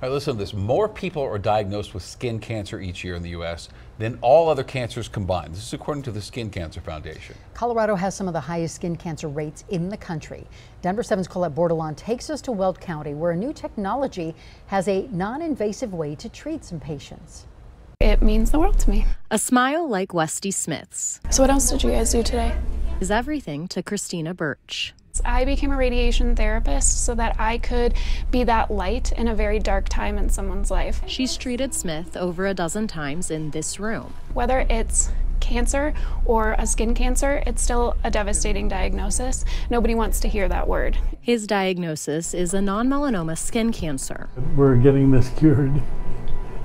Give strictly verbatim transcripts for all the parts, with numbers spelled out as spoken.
All right, listen to this. More people are diagnosed with skin cancer each year in the U S than all other cancers combined. This is according to the Skin Cancer Foundation. Colorado has some of the highest skin cancer rates in the country. Denver seven's Colette Bordelon takes us to Weld County, where a new technology has a non-invasive way to treat some patients. It means the world to me. A smile like Westy Smith's. So what else did you guys do today? Is everything to Christina Birch. I became a radiation therapist so that I could be that light in a very dark time in someone's life. She's treated Smith over a dozen times in this room. Whether it's cancer or a skin cancer, it's still a devastating diagnosis. Nobody wants to hear that word. His diagnosis is a non-melanoma skin cancer. We're getting this cured.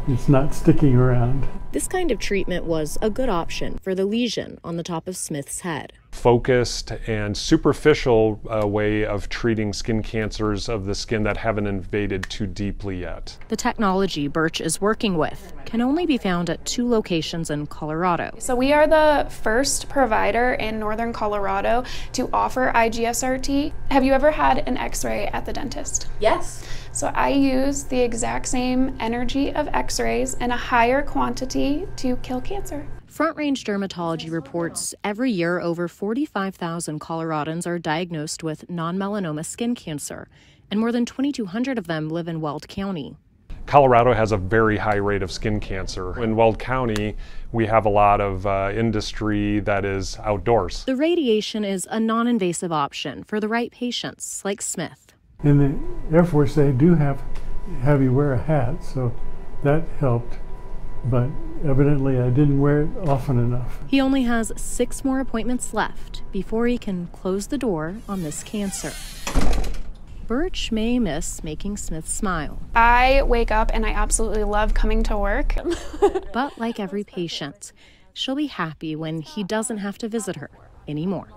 It's not sticking around. This kind of treatment was a good option for the lesion on the top of Smith's head. Focused and superficial uh, way of treating skin cancers of the skin that haven't invaded too deeply yet. The technology Birch is working with can only be found at two locations in Colorado. So we are the first provider in northern Colorado to offer I G S R T. Have you ever had an x-ray at the dentist? Yes. So I use the exact same energy of x-rays in a higher quantity to kill cancer. Front Range Dermatology reports every year over forty-five thousand Coloradans are diagnosed with non-melanoma skin cancer, and more than twenty-two hundred of them live in Weld County. Colorado has a very high rate of skin cancer. In Weld County, we have a lot of uh, industry that is outdoors. The radiation is a non-invasive option for the right patients, like Smith. In the Air Force, they do have, have you wear a hat, so that helped, but evidently I didn't wear it often enough. He only has six more appointments left before he can close the door on this cancer. Birch may miss making Smith smile. I wake up and I absolutely love coming to work. But like every patient, she'll be happy when he doesn't have to visit her anymore.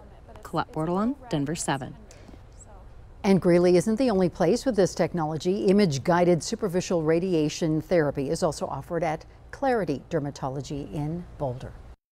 Colette Bordelon, Denver seven. And Greeley isn't the only place with this technology. Image-Guided Superficial Radiation Therapy is also offered at Clarity Dermatology in Boulder.